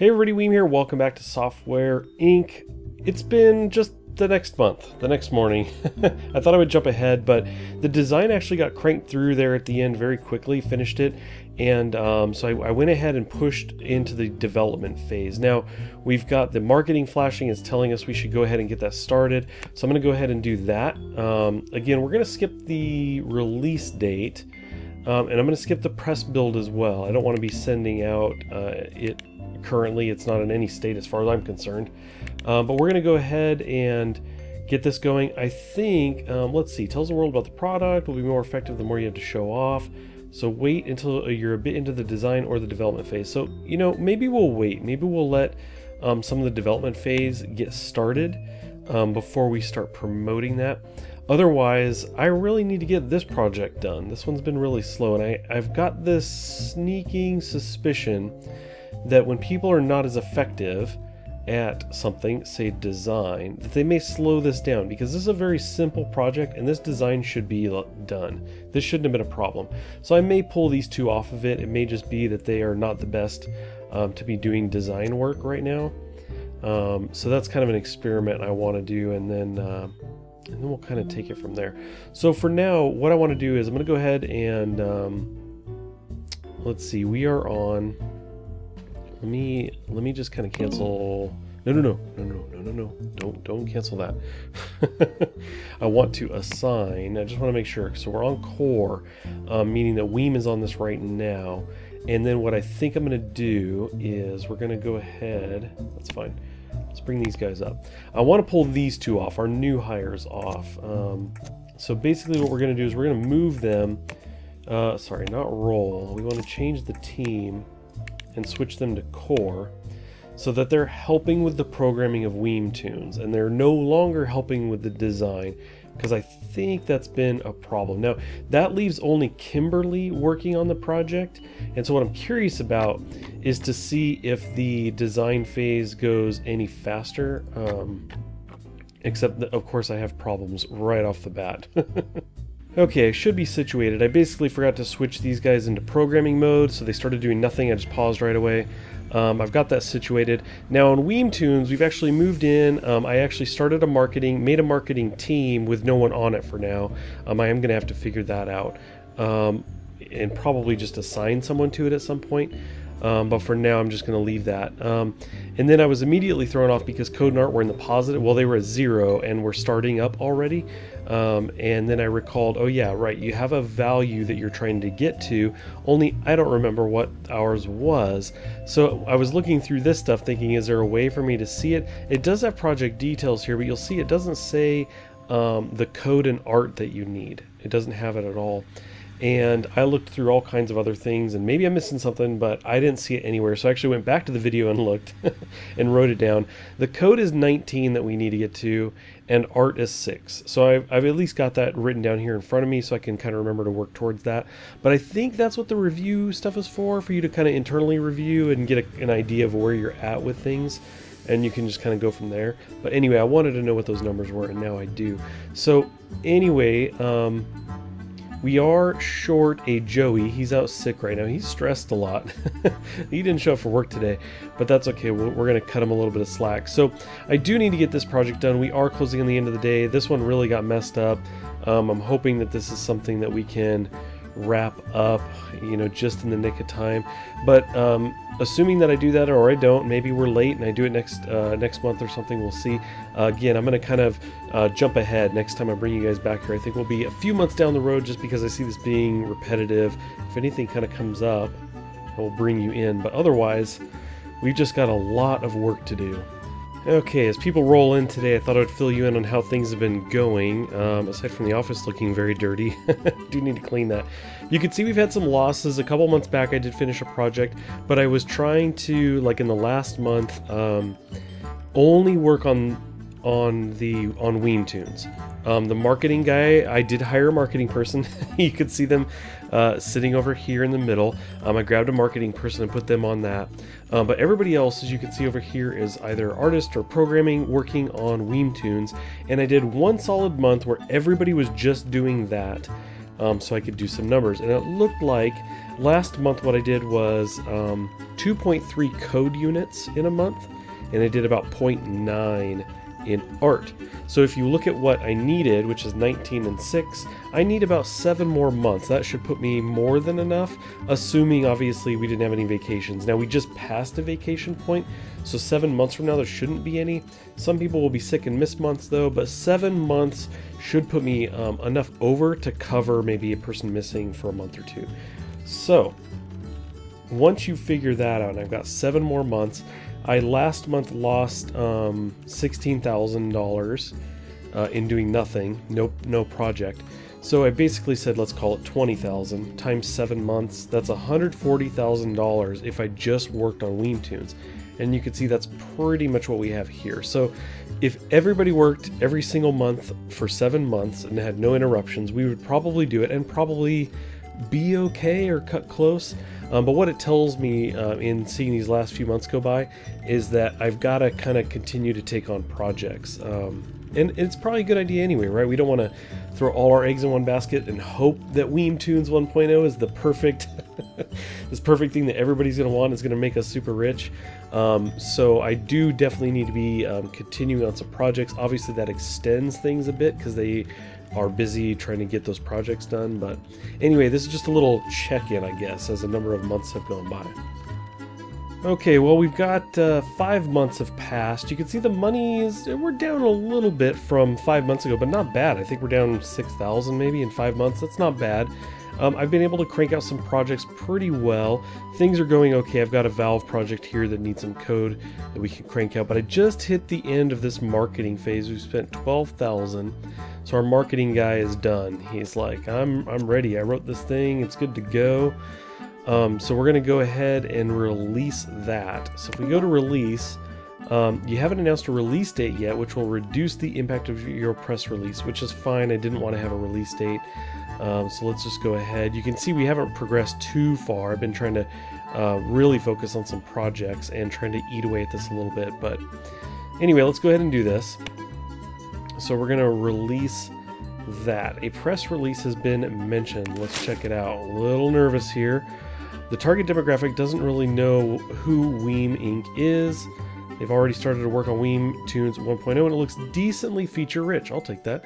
Hey everybody, Weem here, welcome back to Software Inc. It's been just the next month, the next morning. I thought I would jump ahead, but the design actually got cranked through there at the end very quickly, finished it, and so I went ahead and pushed into the development phase. Now, we've got the marketing flashing is telling us we should go ahead and get that started, so I'm gonna go ahead and do that. Again, we're gonna skip the release date, and I'm gonna skip the press build as well. I don't wanna be sending out it currently. It's not in any state as far as I'm concerned, but we're gonna go ahead and get this going. I think let's see, tells the world about the product, will be more effective the more you have to show off. So wait until you're a bit into the design or the development phase. So, you know, maybe we'll wait, maybe we'll let some of the development phase get started before we start promoting that. Otherwise, I really need to get this project done. This one's been really slow, and I've got this sneaking suspicion that when people are not as effective at something, say design, that they may slow this down, because this is a very simple project and this design should be done. This shouldn't have been a problem. So I may pull these two off of it. It may just be that they are not the best to be doing design work right now. So that's kind of an experiment I want to do, and then we'll kind of take it from there. So for now, what I want to do is I'm going to go ahead and let's see, we are on... Let me just kind of cancel. No, don't cancel that. I want to assign. I just want to make sure. So we're on core, meaning that Weem is on this right now. And then what I think I'm going to do is we're going to go ahead. That's fine. Let's bring these guys up. I want to pull these two off, our new hires off. So basically what we're going to do is we're going to move them. Sorry, not roll. We want to change the team and switch them to core so that they're helping with the programming of WeemTunes and they're no longer helping with the design, because I think that's been a problem. Now that leaves only Kimberly working on the project, and so what I'm curious about is to see if the design phase goes any faster, except that of course I have problems right off the bat. Okay, I should be situated. I basically forgot to switch these guys into programming mode, so they started doing nothing. I just paused right away. I've got that situated. Now on WeemTunes, we've actually moved in. I actually started made a marketing team with no one on it for now. I am going to have to figure that out, and probably just assign someone to it at some point. But for now, I'm just going to leave that. And then I was immediately thrown off because Code and Art were in the positive. Well, they were at 0 and were starting up already. And then I recalled, oh yeah, right, you have a value that you're trying to get to, only I don't remember what ours was. So I was looking through this stuff thinking, is there a way for me to see it? It does have project details here, but you'll see it doesn't say the code and art that you need. It doesn't have it at all. And I looked through all kinds of other things, and maybe I'm missing something, but I didn't see it anywhere. So I actually went back to the video and looked and wrote it down. The code is 19 that we need to get to, and art is 6. So I've at least got that written down here in front of me, so I can kind of remember to work towards that. But I think that's what the review stuff is for you to kind of internally review and get an idea of where you're at with things. And you can just kind of go from there. But anyway, I wanted to know what those numbers were, and now I do. So anyway, we are short a Joey. He's out sick right now. He's stressed a lot. He didn't show up for work today, but that's okay. We're going to cut him a little bit of slack. So I do need to get this project done. We are closing on the end of the day. This one really got messed up. I'm hoping that this is something that we can wrap up, you know, just in the nick of time. But assuming that I do that, or I don't, maybe we're late and I do it next month or something, we'll see. Again, I'm going to kind of jump ahead. Next time I bring you guys back here, I think we'll be a few months down the road, just because I see this being repetitive. If anything kind of comes up, I'll bring you in, but otherwise we've just got a lot of work to do. Okay, as people roll in today, I thought I would fill you in on how things have been going, aside from the office looking very dirty. Do need to clean that. You can see we've had some losses. A couple months back I did finish a project, but I was trying to, like in the last month, only work on WeemTunes. The marketing guy, I did hire a marketing person. You could see them sitting over here in the middle. I grabbed a marketing person and put them on that. But everybody else, as you can see over here, is either artist or programming working on WeemTunes. And I did one solid month where everybody was just doing that. so I could do some numbers. And it looked like last month what I did was 2.3 code units in a month, and I did about 0.9 in art. So if you look at what I needed, which is 19 and 6, I need about 7 more months. That should put me more than enough, assuming obviously we didn't have any vacations. Now we just passed a vacation point, so 7 months from now there shouldn't be any. Some people will be sick and miss months though, but 7 months should put me enough over to cover maybe a person missing for a month or two. So once you figure that out, and I've got 7 more months, I last month lost $16,000 in doing nothing, no project. So I basically said, let's call it 20,000 times 7 months. That's $140,000 if I just worked on WeemTunes. And you can see that's pretty much what we have here. So if everybody worked every single month for 7 months and had no interruptions, we would probably do it and probably be okay or cut close. But what it tells me in seeing these last few months go by is that I've got to kind of continue to take on projects. And it's probably a good idea anyway, right? We don't want to throw all our eggs in one basket and hope that WeemTunes 1.0 is the perfect, this perfect thing that everybody's going to want, is going to make us super rich. So I do definitely need to be continuing on some projects. Obviously that extends things a bit because they are busy trying to get those projects done. But anyway, this is just a little check-in, I guess, as a number of months have gone by. Okay, well, we've got 5 months have passed. You can see the money is, we're down a little bit from 5 months ago, but not bad. I think we're down 6,000 maybe in 5 months. That's not bad. I've been able to crank out some projects pretty well. Things are going okay. I've got a Valve project here that needs some code that we can crank out, but I just hit the end of this marketing phase. We've spent 12,000, so our marketing guy is done. He's like, I'm ready. I wrote this thing. It's good to go. So we're going to go ahead and release that. So if we go to release, you haven't announced a release date yet, which will reduce the impact of your press release, which is fine. I didn't want to have a release date. So let's just go ahead. You can see we haven't progressed too far. I've been trying to really focus on some projects and trying to eat away at this a little bit. But anyway, let's go ahead and do this. So we're going to release that. A press release has been mentioned. Let's check it out. A little nervous here. The target demographic doesn't really know who Weem Inc. is. They've already started to work on WeemTunes 1.0 and it looks decently feature rich. I'll take that.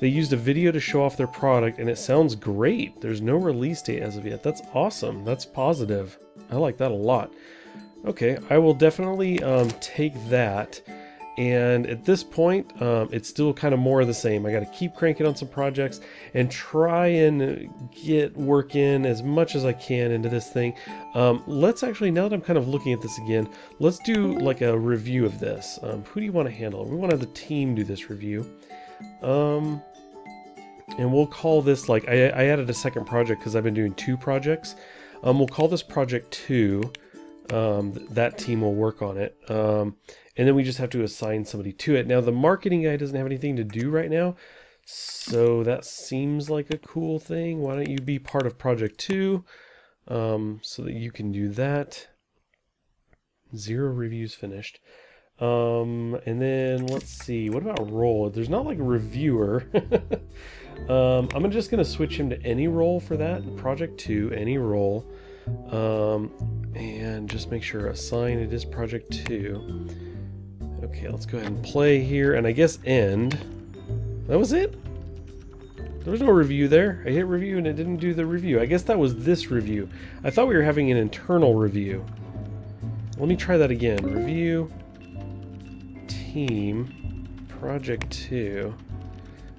They used a video to show off their product and it sounds great. There's no release date as of yet. That's awesome. That's positive. I like that a lot. Okay, I will definitely take that. And at this point, it's still kind of more of the same. I got to keep cranking on some projects and try and get work in as much as I can into this thing. Let's actually, now that I'm kind of looking at this again, let's do like a review of this. Who do you want to handle? We want to have the team do this review. And we'll call this, like, I added a second project because I've been doing 2 projects. We'll call this project 2. That team will work on it. And then we just have to assign somebody to it. Now the marketing guy doesn't have anything to do right now, so that seems like a cool thing. Why don't you be part of project 2 so that you can do that. 0 reviews finished. And then let's see, what about role? There's not like a reviewer. I'm just gonna switch him to any role for that. Project 2, any role. And just make sure assign it is project 2. Okay, let's go ahead and play here, and I guess end. That was it. There was no review there. I hit review and it didn't do the review. I guess that was this review. I thought we were having an internal review. Let me try that again. Review, team, project 2.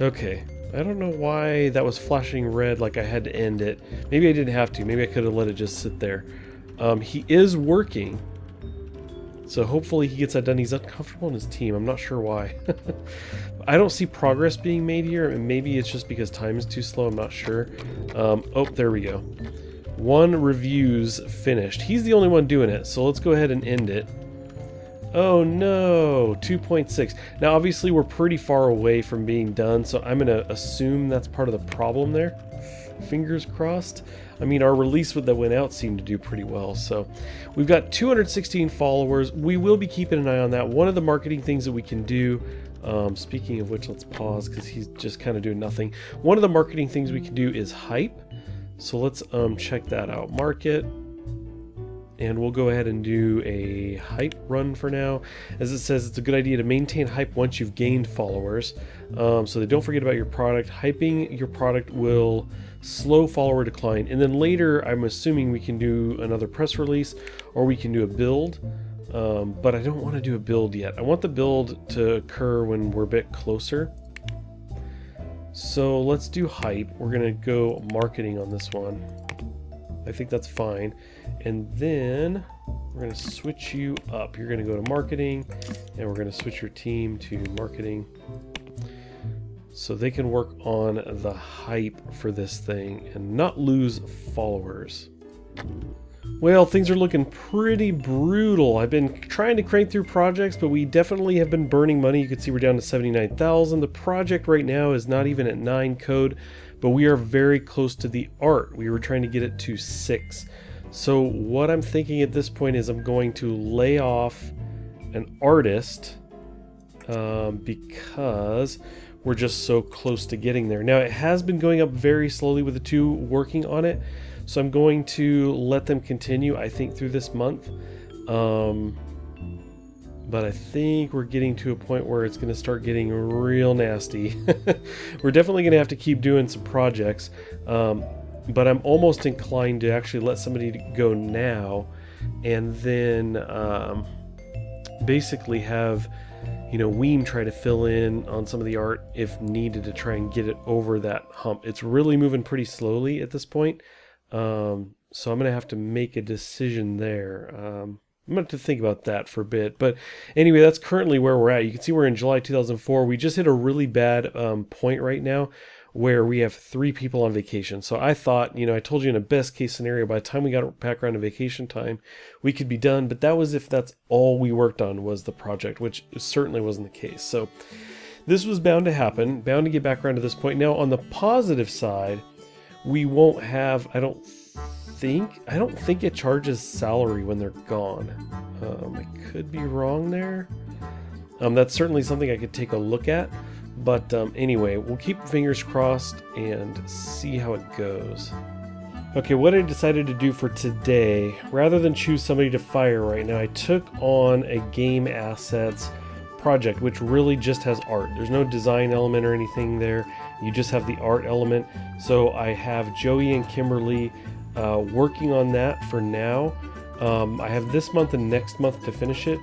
Okay. I don't know why that was flashing red, like I had to end it. Maybe I didn't have to. Maybe I could have let it just sit there. He is working, so hopefully he gets that done. He's uncomfortable in his team. I'm not sure why. I don't see progress being made here, and maybe it's just because time is too slow. I'm not sure. Oh, there we go. 1 review's finished. He's the only one doing it, so let's go ahead and end it. Oh no, 2.6. Now obviously we're pretty far away from being done, so I'm gonna assume that's part of the problem there. Fingers crossed. I mean, our release that went out seemed to do pretty well, so we've got 216 followers. We will be keeping an eye on that. One of the marketing things that we can do Speaking of which, let's pause because he's just kind of doing nothing. One of the marketing things we can do is hype. So let's check that out. Market. And we'll go ahead and do a hype run for now. As it says, it's a good idea to maintain hype once you've gained followers. So they don't forget about your product. Hyping your product will slow follower decline. And then later, I'm assuming we can do another press release or we can do a build. But I don't want to do a build yet. I want the build to occur when we're a bit closer. So let's do hype. We're gonna go marketing on this one. I think that's fine. And then we're gonna switch you up. You're gonna go to marketing and we're gonna switch your team to marketing so they can work on the hype for this thing and not lose followers. Well, things are looking pretty brutal. I've been trying to crank through projects, but we definitely have been burning money. You can see we're down to 79,000. The project right now is not even at 9 code, but we are very close to the art. We were trying to get it to 6. So what I'm thinking at this point is I'm going to lay off an artist because we're just so close to getting there. Now, it has been going up very slowly with the two working on it. So I'm going to let them continue, I think, through this month. But I think we're getting to a point where it's going to start getting real nasty. We're definitely going to have to keep doing some projects. But I'm almost inclined to actually let somebody go now and then basically have, you know, Weem try to fill in on some of the art if needed to try and get it over that hump. It's really moving pretty slowly at this point. So I'm gonna have to make a decision there. I'm gonna have to think about that for a bit, but anyway, that's currently where we're at. You can see we're in July 2004. We just hit a really bad point right now where we have 3 people on vacation. So I thought, you know, I told you in a best case scenario, by the time we got back around to vacation time, we could be done, but that was if that's all we worked on was the project, which certainly wasn't the case. So this was bound to happen, bound to get back around to this point. Now on the positive side, we won't have, I don't think it charges salary when they're gone. I could be wrong there. That's certainly something I could take a look at, but anyway, we'll keep fingers crossed and see how it goes. Okay, what I decided to do for today, rather than choose somebody to fire right now, I took on a game assets project, which really just has art. There's no design element or anything there. You just have the art element. So I have Joey and Kimberly working on that for now. I have this month and next month to finish it.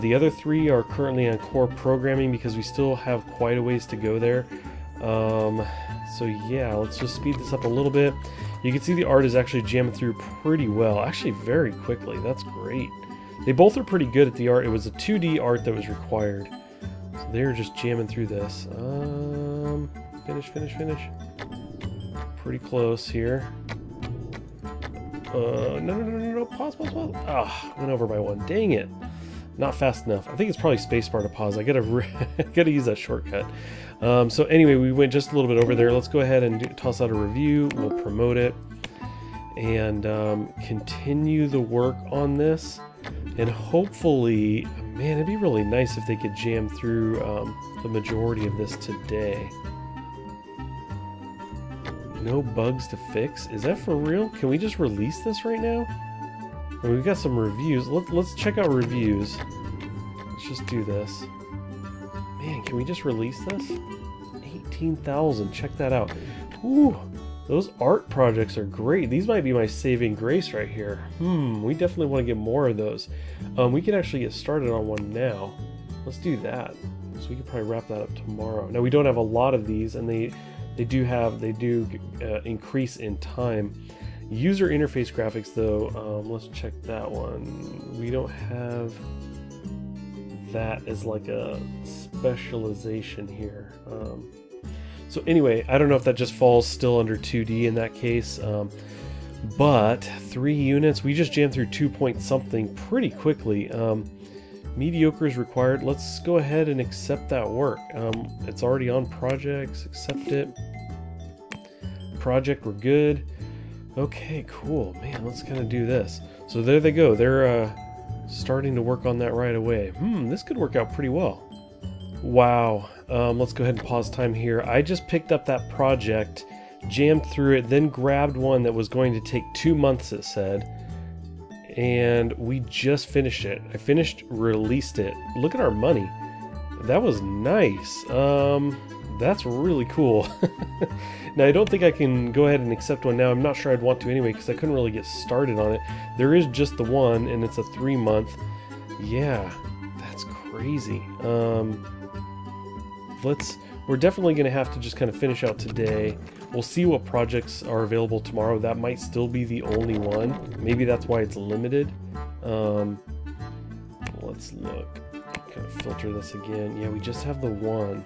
The other 3 are currently on core programming because we still have quite a ways to go there. So yeah, let's just speed this up a little bit. You can see the art is actually jamming through pretty well, actually very quickly. That's great. They both are pretty good at the art. It was a 2D art that was required. So they're just jamming through this. Finish. Pretty close here. No, pause. Ah, went over by 1, dang it. Not fast enough. I think it's probably spacebar to pause. I gotta, gotta use that shortcut. So anyway, we went just a little bit over there. Let's go ahead and toss out a review. We'll promote it and continue the work on this. And hopefully, man, it'd be really nice if they could jam through the majority of this today. No bugs to fix? Is that for real? Can we just release this right now? I mean, we've got some reviews. Let's check out reviews. Let's just do this. Man, can we just release this? 18,000. Check that out. Ooh, those art projects are great. These might be my saving grace right here. We definitely want to get more of those. We can actually get started on one now. Let's do that. So we could probably wrap that up tomorrow. Now, we don't have a lot of these, and they do increase in time. User interface graphics though, let's check that one. We don't have that as like a specialization here. So anyway, I don't know if that just falls still under 2D in that case, but 3 units, we just jammed through 2 point something pretty quickly. Mediocre is required. Let's go ahead and accept that work. It's already on projects. Accept it. Project, we're good. Okay, cool. Man, let's kind of do this. So there they go. They're starting to work on that right away. This could work out pretty well. Wow. Let's go ahead and pause time here. I just picked up that project, jammed through it, then grabbed one that was going to take 2 months, it said. And we just finished it. I finished, released it. Look at our money. That was nice. That's really cool. Now, I don't think I can go ahead and accept one now. I'm not sure I'd want to anyway because I couldn't really get started on it. There is just the one, and it's a 3-month. Yeah, that's crazy. We're definitely going to have to just kind of finish out today. We'll see what projects are available tomorrow. That might still be the only one. Maybe that's why it's limited. Let's look. Kind of filter this again. Yeah, we just have the one.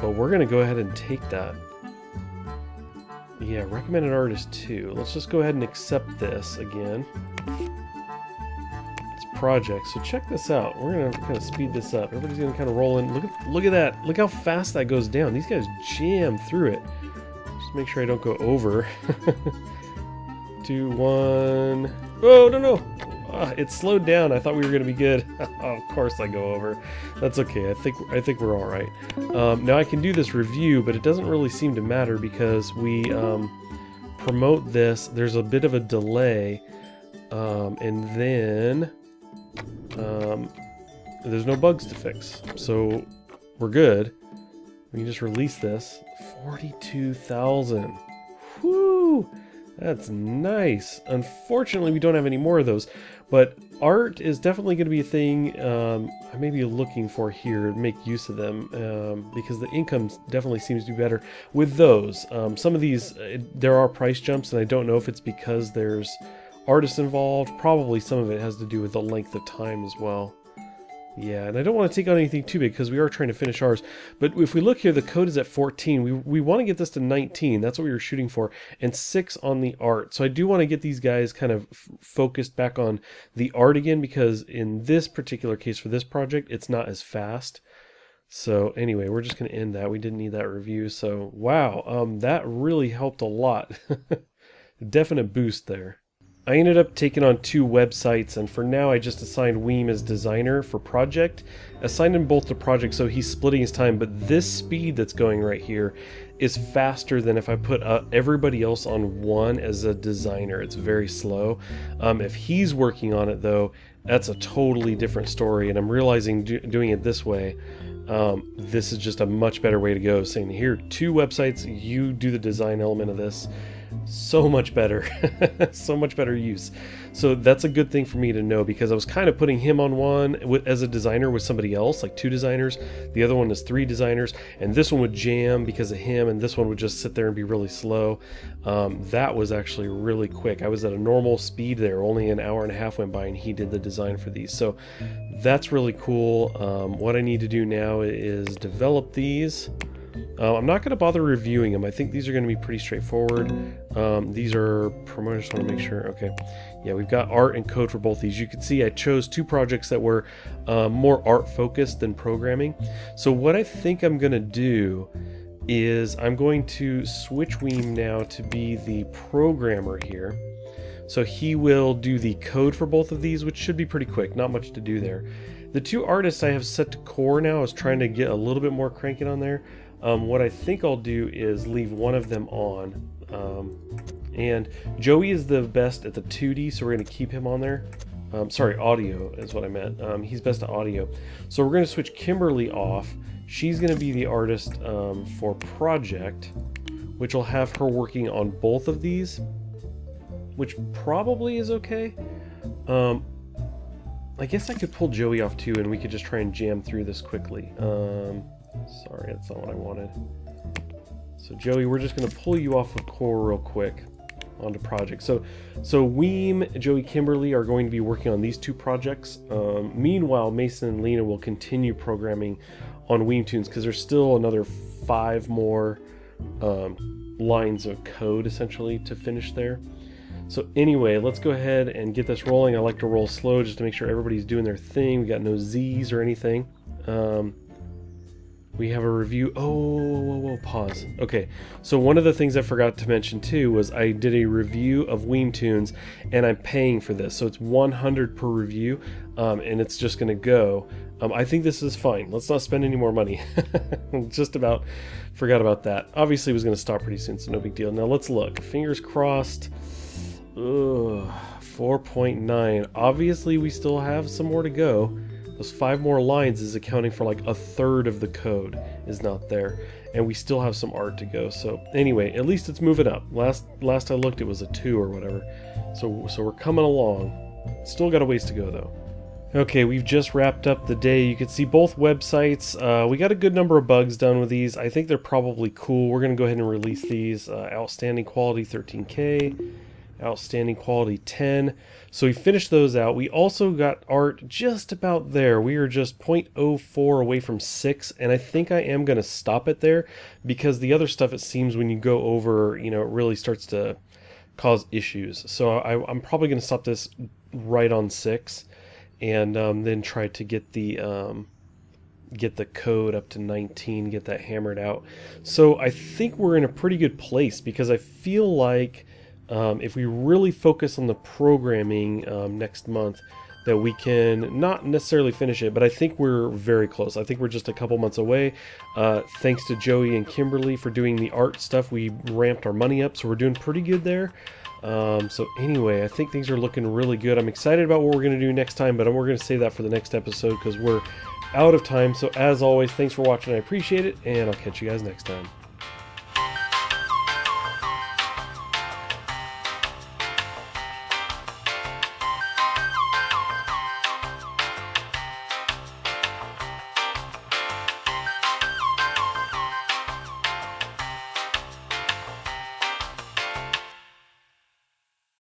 But we're going to go ahead and take that. Yeah, recommended artist 2. Let's just go ahead and accept this again. It's project. So check this out. We're going to kind of speed this up. Everybody's going to kind of roll in. Look at that. Look how fast that goes down. These guys jam through it. Just make sure I don't go over. 2, 1. Oh, no. It slowed down. I thought we were going to be good. Of course I go over. That's okay. I think we're all right. Now I can do this review, but it doesn't really seem to matter because we promote this. There's a bit of a delay, and then there's no bugs to fix. So we're good. We can just release this. 42,000. Whoo! That's nice. Unfortunately, we don't have any more of those, but art is definitely going to be a thing I may be looking for here, make use of them, because the income definitely seems to be better with those. Some of these, there are price jumps, and I don't know if it's because there's artists involved. Probably some of it has to do with the length of time as well. Yeah, and I don't want to take on anything too big because we are trying to finish ours. But if we look here, the code is at 14. We want to get this to 19. That's what we were shooting for. And 6 on the art. So I do want to get these guys kind of focused back on the art again because in this particular case for this project, it's not as fast. So anyway, we're just going to end that. We didn't need that review. So wow, that really helped a lot. Definite boost there. I ended up taking on 2 websites, and for now I just assigned Weem as designer for project. Assigned him both to project, so he's splitting his time, but this speed that's going right here is faster than if I put everybody else on one as a designer. It's very slow. If he's working on it though, that's a totally different story, and I'm realizing doing it this way, this is just a much better way to go, saying here, 2 websites, you do the design element of this. So much better. So much better use. So that's a good thing for me to know because I was kind of putting him on one as a designer with somebody else, like 2 designers. The other one is 3 designers, and this one would jam because of him, and this one would just sit there and be really slow. That was actually really quick. I was at a normal speed there. Only an hour and a half went by, and he did the design for these. So that's really cool. What I need to do now is develop these. I'm not going to bother reviewing them. I think these are going to be pretty straightforward. These are promoted. I just want to make sure. Okay. Yeah, we've got art and code for both these. You can see I chose 2 projects that were more art focused than programming. So what I think I'm going to do is I'm going to switch Weem now to be the programmer here. So he will do the code for both of these, which should be pretty quick. Not much to do there. The 2 artists I have set to core now. I was trying to get a little bit more cranking on there. What I think I'll do is leave one of them on. And Joey is the best at the 2D, so we're going to keep him on there. Sorry, audio is what I meant. He's best at audio. So we're going to switch Kimberly off. She's going to be the artist for project, which will have her working on both of these, which probably is okay. I guess I could pull Joey off too, and we could just try and jam through this quickly. Sorry, that's not what I wanted. So Joey, we're just gonna pull you off of core real quick onto project. So Weem, Joey, Kimberly are going to be working on these 2 projects. Meanwhile, Mason and Lena will continue programming on WeemTunes because there's still another 5 more lines of code essentially to finish there. So anyway, let's go ahead and get this rolling. I like to roll slow just to make sure everybody's doing their thing. We got no Z's or anything. We have a review. Oh, whoa, whoa, pause. Okay, so one of the things I forgot to mention too was I did a review of WeemTunes, and I'm paying for this, so it's 100 per review, and it's just gonna go. I think this is fine. Let's not spend any more money. Just about forgot about that. Obviously, it was gonna stop pretty soon, so no big deal. Now let's look. Fingers crossed. Ugh, 4.9. Obviously, we still have some more to go. Those 5 more lines is accounting for like a third of the code is not there, and we still have some art to go. So anyway, at least it's moving up. Last I looked, it was a 2 or whatever. So we're coming along. Still got a ways to go though. Okay, we've just wrapped up the day. You can see both websites. We got a good number of bugs done with these. I think they're probably cool. We're gonna go ahead and release these. Outstanding quality 13K. Outstanding quality 10. So we finished those out. We also got art just about there. We are just 0.04 away from 6, and I think I am going to stop it there, because the other stuff, it seems when you go over, you know, it really starts to cause issues. So I'm probably going to stop this right on 6, and then try to get the code up to 19, get that hammered out. So I think we're in a pretty good place, because I feel like if we really focus on the programming next month, that we can not necessarily finish it, but I think we're very close. I think we're just a couple months away. Thanks to Joey and Kimberly for doing the art stuff. We ramped our money up, so we're doing pretty good there. So anyway, I think things are looking really good. I'm excited about what we're going to do next time, but we're going to save that for the next episode because we're out of time. So as always, thanks for watching. I appreciate it, and I'll catch you guys next time.